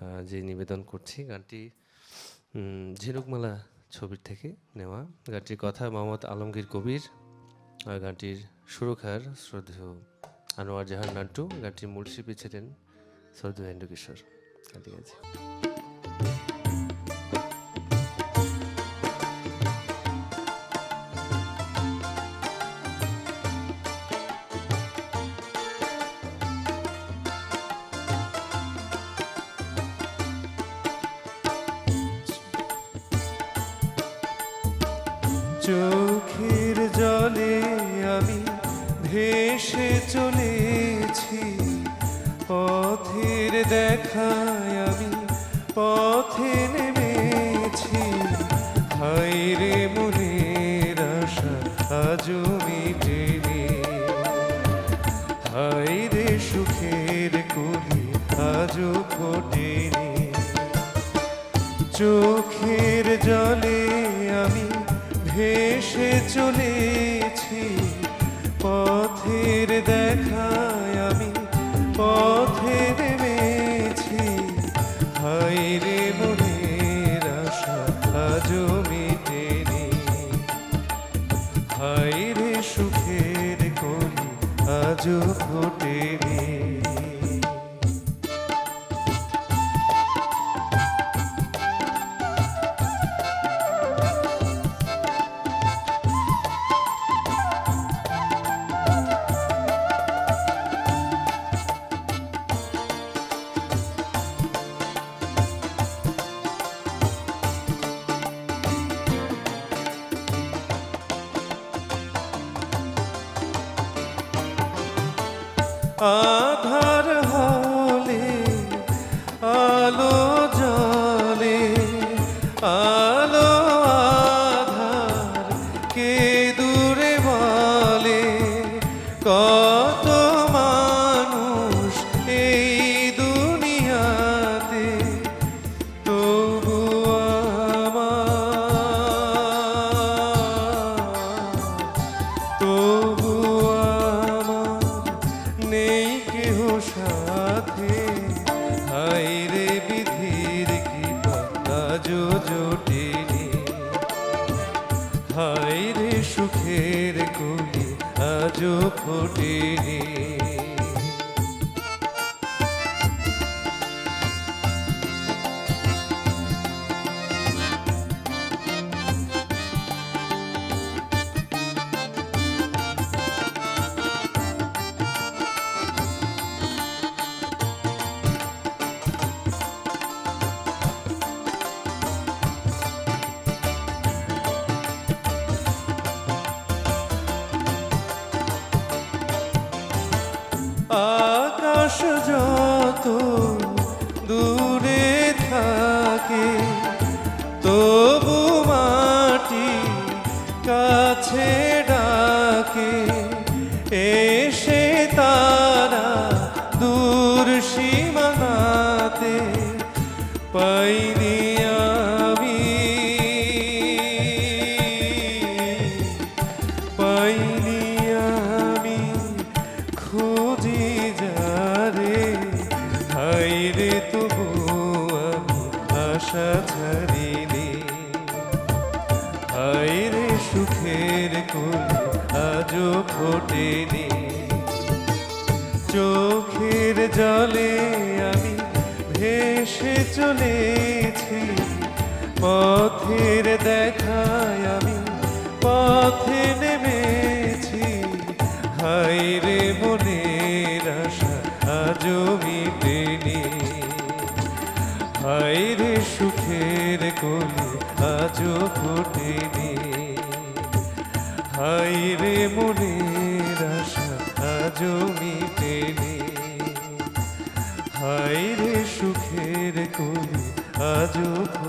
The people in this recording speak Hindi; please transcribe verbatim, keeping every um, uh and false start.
जे निवेदन करछि गानटी झिनुकमाला छबिर थेके नेওয়া। गानটির कथा मोहम्मद आलमगीर कबीर और गानটির सुरकार श्रद्धेय আনোয়ার জাহান নান্টু। गानটির मूल शिल्पी छिलेन श्रद्धेय एंड्रू किशोर। चोखेर जले आमी भेसे चलेछि पथेर देखाय आमी पथे नेमेछि हायरे मनेर आशा आजो मिटेनि हायरे सुखेर कलि आजो फोटेनि चोखेर जले आमी भेसे चलेछि पथेर देखाय आमी पथे नेमेछि हायरे मनेर आशा आजो मिटेनि हायरे सुखेर कलि आजो फोटेनि। आधार होले आलो जले आलो आधार के दूरे वाले कत मानुष एई दुनियाते तबु तबु हायरे विधिर कृपा आजो जटिनी हायरे सुखेर कलि आजो फोटेनी। आकाश जत दूरे थाके तबु माटी काछे डाके एशे तारा दूर सीमानाते पाइनी आमी पाइनी आमी खोजी हायरे तबु आमी आशा छाड़िनी हायरे सुखेर कलि आजो फोटेनि चोखेर जले आमी भेसे चलेछि पथेर देखाय आमी पथे नेमेछि हायरे मनेर आशा आजो हायरे सुखेर कलि आजो फोटेनि हायरे मनेर आशा आजो मिटेनि हायरे सुखेर कलि आजो।